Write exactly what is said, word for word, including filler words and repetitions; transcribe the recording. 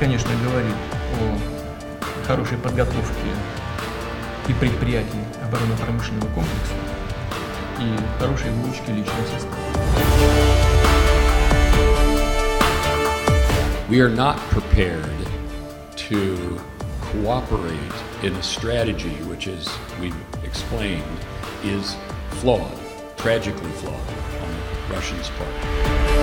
конечно, говорит о хорошей подготовке и предприятий оборонно-промышленного комплекса и хорошей выучке личного состава. We are not prepared to cooperate in a strategy which, as we've explained, is flawed, tragically flawed on the Russians' part.